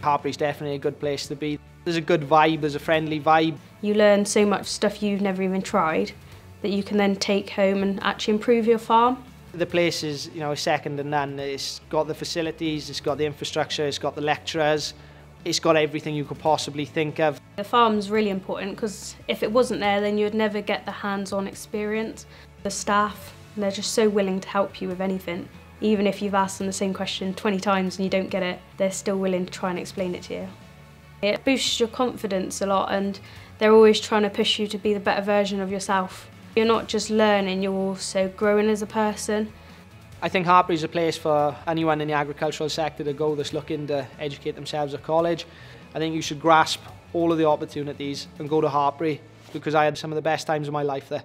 Hartpury's definitely a good place to be. There's a good vibe, there's a friendly vibe. You learn so much stuff you've never even tried that you can then take home and actually improve your farm. The place is, you know, second to none. It's got the facilities, it's got the infrastructure, it's got the lecturers, it's got everything you could possibly think of. The farm's really important because if it wasn't there then you'd never get the hands-on experience. The staff, they're just so willing to help you with anything. Even if you've asked them the same question 20 times and you don't get it, they're still willing to try and explain it to you. It boosts your confidence a lot and they're always trying to push you to be the better version of yourself. You're not just learning, you're also growing as a person. I think Hartpury's a place for anyone in the agricultural sector to go that's looking to educate themselves at college. I think you should grasp all of the opportunities and go to Hartpury because I had some of the best times of my life there.